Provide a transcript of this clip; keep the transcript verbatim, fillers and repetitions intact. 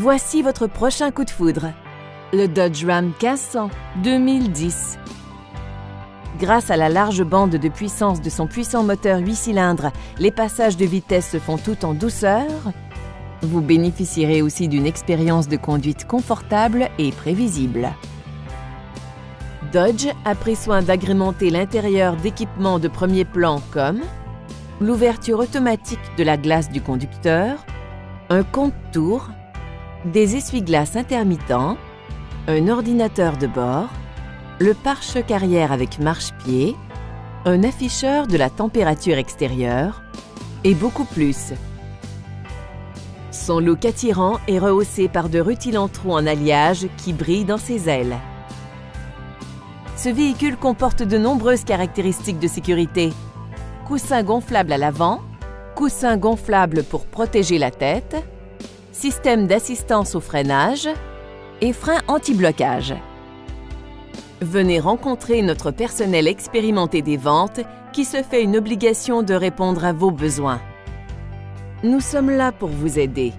Voici votre prochain coup de foudre, le Dodge Ram quinze cents deux mille dix. Grâce à la large bande de puissance de son puissant moteur huit cylindres, les passages de vitesse se font tout en douceur. Vous bénéficierez aussi d'une expérience de conduite confortable et prévisible. Dodge a pris soin d'agrémenter l'intérieur d'équipements de premier plan comme l'ouverture automatique de la glace du conducteur, un compte-tours, des essuie-glaces intermittents, un ordinateur de bord, le pare-choc arrière avec marche-pied, un afficheur de la température extérieure et beaucoup plus. Son look attirant est rehaussé par de rutilants trous en alliage qui brillent dans ses ailes. Ce véhicule comporte de nombreuses caractéristiques de sécurité. Coussin gonflable à l'avant, coussin gonflable pour protéger la tête, système d'assistance au freinage et frein anti-blocage. Venez rencontrer notre personnel expérimenté des ventes qui se fait une obligation de répondre à vos besoins. Nous sommes là pour vous aider.